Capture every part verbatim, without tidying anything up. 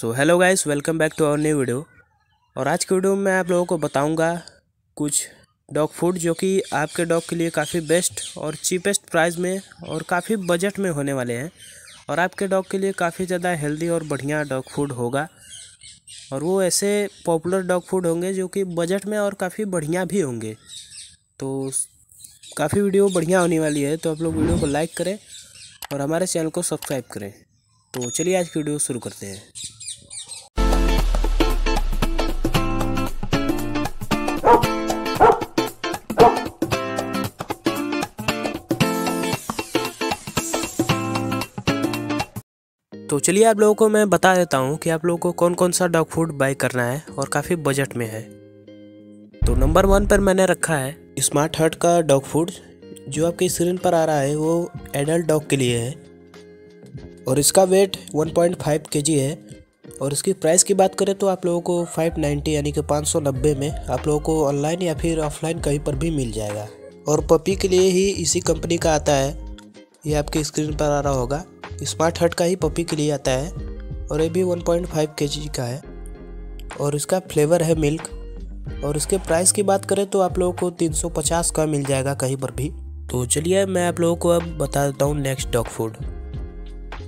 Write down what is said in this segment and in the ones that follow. So hello guys, welcome back to our new video. और आज के वीडियो में आप लोगों को बताऊंगा कुछ डॉग फूड जो कि आपके डॉग के लिए काफ़ी बेस्ट और चीपेस्ट प्राइस में और काफ़ी बजट में होने वाले हैं और आपके डॉग के लिए काफ़ी ज़्यादा हेल्दी और बढ़िया डॉग फूड होगा। और वो ऐसे पॉपुलर डॉग फूड होंगे जो कि बजट में और काफ़ी बढ़िया भी होंगे। तो काफ़ी वीडियो बढ़िया होने वाली है, तो आप लोग वीडियो को लाइक करें और हमारे चैनल को सब्सक्राइब करें। तो चलिए आज की वीडियो शुरू करते हैं। तो चलिए आप लोगों को मैं बता देता हूँ कि आप लोगों को कौन कौन सा डॉग फूड बाय करना है और काफ़ी बजट में है। तो नंबर वन पर मैंने रखा है स्मार्थहर्ट का डॉग फूड। जो आपके स्क्रीन पर आ रहा है वो एडल्ट डॉग के लिए है और इसका weight one point five kg है। और इसकी प्राइस की बात करें तो आप लोगों को फाइव नाइन्टी यानी कि पाँच सौ नब्बे में आप लोगों को ऑनलाइन या फिर ऑफलाइन कहीं पर भी मिल जाएगा। और पपी के लिए ही इसी कंपनी का आता है, ये आपके स्क्रीन पर आ रहा होगा। स्मार्थहर्ट का ही पपी के लिए आता है और ये भी वन पॉइंट फाइव केजी का है और इसका फ्लेवर है मिल्क। और इसके प्राइस की बात करें तो आप लोगों को तीन सौ पचास का मिल जाएगा कहीं पर भी। तो चलिए मैं आप लोगों को अब बता देता हूँ नेक्स्ट डॉग फूड।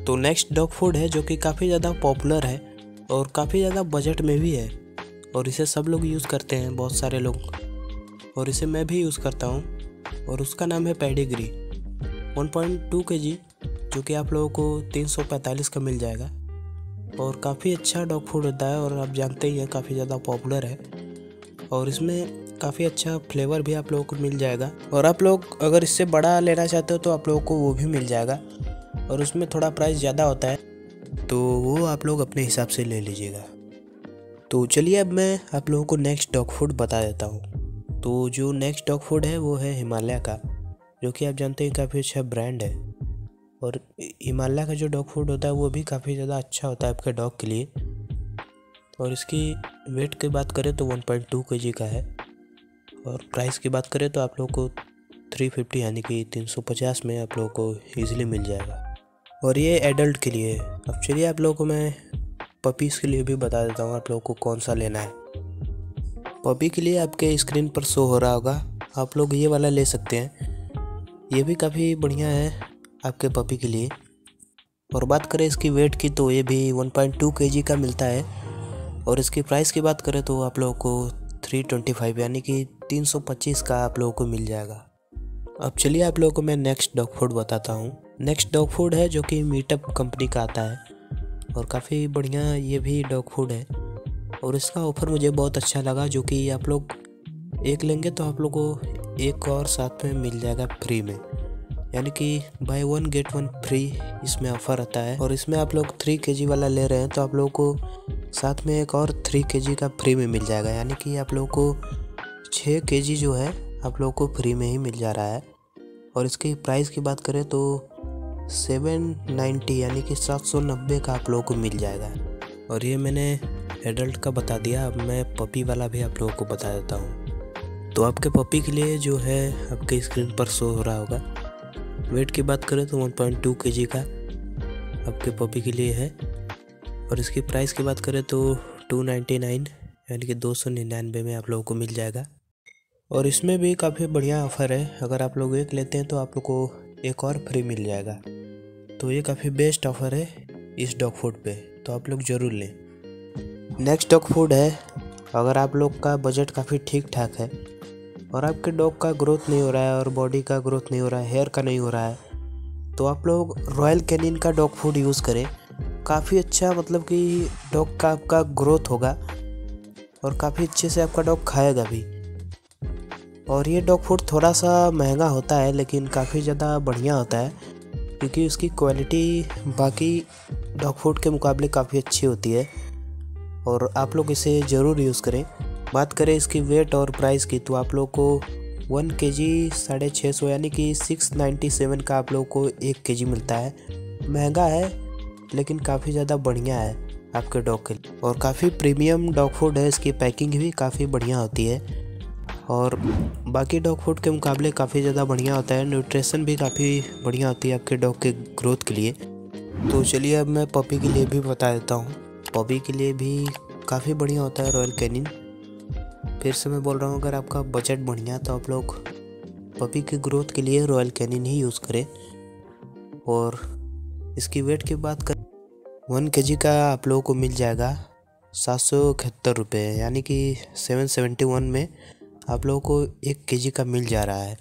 तो नेक्स्ट डॉग फूड है जो कि काफ़ी ज़्यादा पॉपुलर है और काफ़ी ज़्यादा बजट में भी है और इसे सब लोग यूज़ करते हैं, बहुत सारे लोग, और इसे मैं भी यूज़ करता हूँ। और उसका नाम है Pedigree one point two kg, जो कि आप लोगों को तीन सौ पैंतालीस का मिल जाएगा। और काफ़ी अच्छा डॉग फूड होता है और आप जानते ही हैं काफ़ी ज़्यादा पॉपुलर है और इसमें काफ़ी अच्छा फ्लेवर भी आप लोगों को मिल जाएगा। और आप लोग अगर इससे बड़ा लेना चाहते हो तो आप लोगों को वो भी मिल जाएगा और उसमें थोड़ा प्राइस ज़्यादा होता है, तो वो आप लोग अपने हिसाब से ले लीजिएगा। तो चलिए अब मैं आप लोगों को नेक्स्ट डॉग फूड बता देता हूँ। तो जो नेक्स्ट डॉग फूड है वो है हिमालय का, जो कि आप जानते हैं काफ़ी अच्छा ब्रांड है। और हिमालय का जो डॉग फूड होता है वो भी काफ़ी ज़्यादा अच्छा होता है आपके डॉग के लिए। और इसकी वेट की बात करें तो वन पॉइंट टू केजी का है और प्राइस की बात करें तो आप लोग को तीन सौ पचास यानी कि तीन सौ पचास में आप लोगों को ईजिली मिल जाएगा। और ये एडल्ट के लिए है। अब चलिए आप लोगों को मैं पपीज़ के लिए भी बता देता हूँ आप लोगों को कौन सा लेना है। पपी के लिए आपके स्क्रीन पर शो हो रहा होगा, आप लोग ये वाला ले सकते हैं, ये भी काफ़ी बढ़िया है आपके पपी के लिए। और बात करें इसकी वेट की तो ये भी वन पॉइंट टू केजी का मिलता है और इसकी प्राइस की बात करें तो आप लोगों को तीन सौ पच्चीस यानी कि तीन सौ पच्चीस का आप लोगों को मिल जाएगा। अब चलिए आप लोगों को मैं नेक्स्ट डॉग फूड बताता हूँ। नेक्स्ट डॉग फूड है जो कि मीटअप कंपनी का आता है और काफ़ी बढ़िया ये भी डॉग फूड है और इसका ऑफ़र मुझे बहुत अच्छा लगा, जो कि आप लोग एक लेंगे तो आप लोग को एक और साथ में मिल जाएगा फ्री में, यानी कि buy one get one free इसमें ऑफ़र आता है। और इसमें आप लोग थ्री केजी वाला ले रहे हैं तो आप लोगों को साथ में एक और थ्री केजी का फ्री में मिल जाएगा, यानी कि आप लोगों को छः केजी जो है आप लोगों को फ्री में ही मिल जा रहा है। और इसकी प्राइस की बात करें तो सेवन नाइन्टी यानी कि सात सौ नब्बे का आप लोगों को मिल जाएगा। और ये मैंने एडल्ट का बता दिया, अब मैं पपी वाला भी आप लोगों को बता देता हूँ। तो आपके पपी के लिए जो है आपके स्क्रीन पर शो हो रहा होगा, वेट की बात करें तो वन पॉइंट टू केजी का आपके पपी के लिए है और इसकी प्राइस की बात करें तो टू नाइन्टी नाइन यानी कि दो सौ निन्यानवे में आप लोगों को मिल जाएगा। और इसमें भी काफ़ी बढ़िया ऑफ़र है, अगर आप लोग एक लेते हैं तो आप लोग को एक और फ्री मिल जाएगा। तो ये काफ़ी बेस्ट ऑफ़र है इस डॉग फूड पे, तो आप लोग ज़रूर लें। नेक्स्ट डॉग फूड है, अगर आप लोग का बजट काफ़ी ठीक ठाक है और आपके डॉग का ग्रोथ नहीं हो रहा है और बॉडी का ग्रोथ नहीं हो रहा है, हेयर का नहीं हो रहा है, तो आप लोग रॉयल कैनिन का डॉग फूड यूज़ करें। काफ़ी अच्छा, मतलब कि डॉग का आपका ग्रोथ होगा और काफ़ी अच्छे से आपका डॉग खाएगा भी। और ये डॉग फूड थोड़ा सा महंगा होता है लेकिन काफ़ी ज़्यादा बढ़िया होता है, क्योंकि उसकी क्वालिटी बाकी डॉग फूड के मुकाबले काफ़ी अच्छी होती है और आप लोग इसे ज़रूर यूज़ करें। बात करें इसकी वेट और प्राइस की तो आप लोग को वन के जी साढ़े छः सौ यानी कि सिक्स नाइन्टी सेवन का आप लोग को एक के जी मिलता है। महंगा है लेकिन काफ़ी ज़्यादा बढ़िया है आपके डॉग के लिए और काफ़ी प्रीमियम डॉग फूड है। इसकी पैकिंग भी काफ़ी बढ़िया होती है और बाकी डॉग फूड के मुकाबले काफ़ी ज़्यादा बढ़िया होता है। न्यूट्रिशन भी काफ़ी बढ़िया होती है आपके डॉग के ग्रोथ के लिए। तो चलिए अब मैं पपी के लिए भी बता देता हूँ। पॉबी के लिए भी काफ़ी बढ़िया होता है रॉयल कैनिन। फिर से मैं बोल रहा हूँ, अगर आपका बजट बढ़िया तो आप लोग पॉबी की ग्रोथ के लिए रॉयल कैनिन ही यूज़ करें। और इसकी वेट की बात करें, वन के जी का आप लोगों को मिल जाएगा सात सौ इकहत्तर रुपये, यानी कि सेवन सेवेंटी वन में आप लोगों को एक के जी का मिल जा रहा है,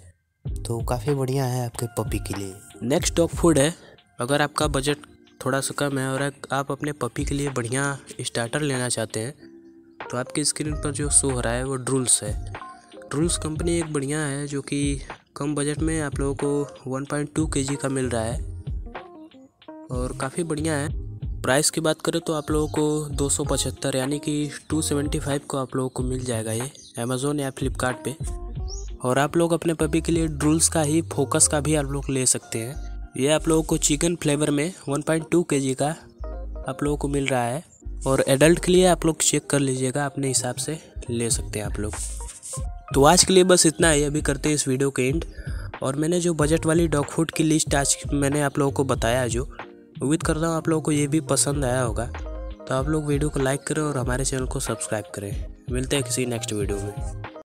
तो काफ़ी बढ़िया है आपके पपी के लिए। नेक्स्ट डॉग फूड है। अगर आपका बजट थोड़ा सा कम है और आप अपने पपी के लिए बढ़िया स्टार्टर लेना चाहते हैं तो आपकी स्क्रीन पर जो शो हो रहा है वो ड्रूल्स है। ड्रूल्स कंपनी एक बढ़िया है जो कि कम बजट में आप लोगों को वन पॉइंट टू केजी का मिल रहा है और काफ़ी बढ़िया है। प्राइस की बात करें तो आप लोगों को दो सौ पचहत्तर यानी कि टू सेवेंटी फाइव को आप लोगों को मिल जाएगा ये अमेज़ोन या फ्लिपकार्ट पे। और आप लोग अपने पपी के लिए ड्रूल्स का ही फोकस का भी आप लोग ले सकते हैं। ये आप लोगों को चिकन फ्लेवर में वन पॉइंट टू केजी का आप लोगों को मिल रहा है और एडल्ट के लिए आप लोग चेक कर लीजिएगा, अपने हिसाब से ले सकते हैं आप लोग। तो आज के लिए बस इतना ही, अभी करते हैं इस वीडियो के एंड। और मैंने जो बजट वाली डॉग फूड की लिस्ट आज मैंने आप लोगों को बताया, जो उम्मीद करता हूँ आप लोगों को ये भी पसंद आया होगा, तो आप लोग वीडियो को लाइक करें और हमारे चैनल को सब्सक्राइब करें। मिलते हैं किसी नेक्स्ट वीडियो में।